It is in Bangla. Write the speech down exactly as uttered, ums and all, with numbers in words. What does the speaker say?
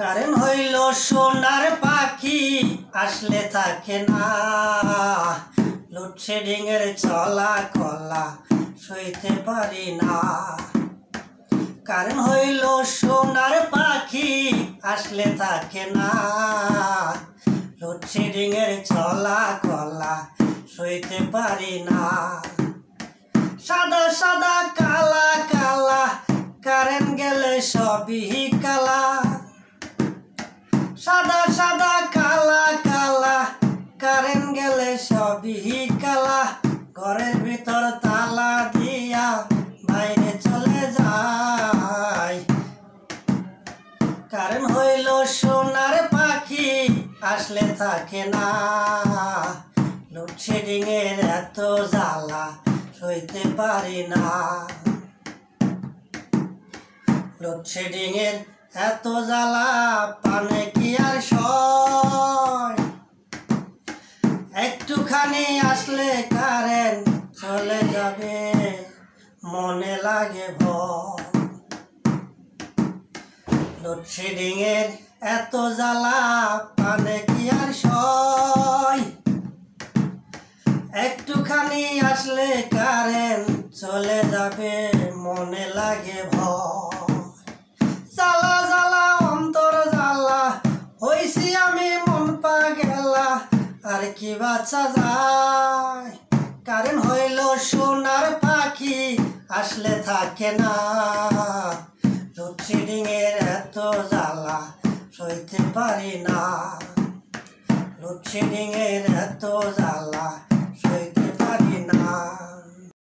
কারণ হইল সোনার পাখি আসলে থাকে না, লোডশেডিং এর চলা কলা সইতে পারি না। কারণ হইল সোনার পাখি আসলে থাকে না, লোডশেডিং এর চলা কলা সইতে পারি না। সাদা সাদা কালা কালা কারেন্ট গেলে সবই কালা, সাদা সাদা কালা কালা কারেন্ট গেলে সবই কালা। ঘরের ভিতর তালা দিয়া বাইরে চলে যায়, কারণ হইল সোনার পাখি আসলে থাকে না, লোডশেডিং এর এত জ্বালা সইতে পারি না। লোডশেডিং এর এত জ্বালা পানে কি আর সয়, একটুখানি আসলে কারেন্ট চলে যাবে মনে লাগে ভয়। লোডশেডিং এর এত জ্বালা পানে কি আর সয়, একটুখানি আসলে কারেন্ট চলে যাবে মনে লাগে ভয়। জ্বালা জ্বালা অন্তর জ্বালা হইছি আমি মন পাগলা, আর কি বাঁচা যায়। কারণ হইল সোনার পাখি আসলে থাকে না, লোডশেডিং এর এত জ্বালা সইতে পারি না, লোডশেডিং এর এত জ্বালা সইতে পারি না।